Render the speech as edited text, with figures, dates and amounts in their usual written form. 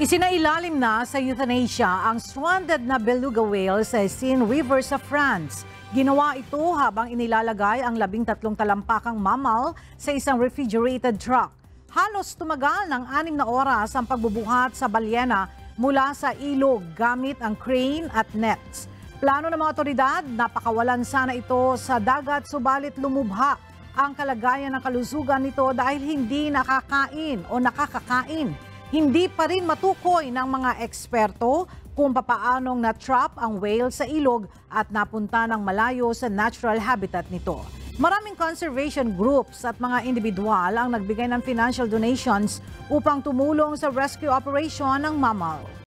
Isinailalim na sa euthanasia ang stranded na beluga whale sa Seine River sa France. Ginawa ito habang inilalagay ang 13 talampakang mammal sa isang refrigerated truck. Halos tumagal ng 6 na oras ang pagbubuhat sa balyena mula sa ilog gamit ang crane at nets. Plano ng mga otoridad, napakawalan sana ito sa dagat subalit lumubha ang kalagayan ng kalusugan nito dahil hindi nakakain o nakakakain. Hindi pa rin matukoy ng mga eksperto kung papaanong na-trap ang whale sa ilog at napunta ng malayo sa natural habitat nito. Maraming conservation groups at mga individual ang nagbigay ng financial donations upang tumulong sa rescue operation ng mammal.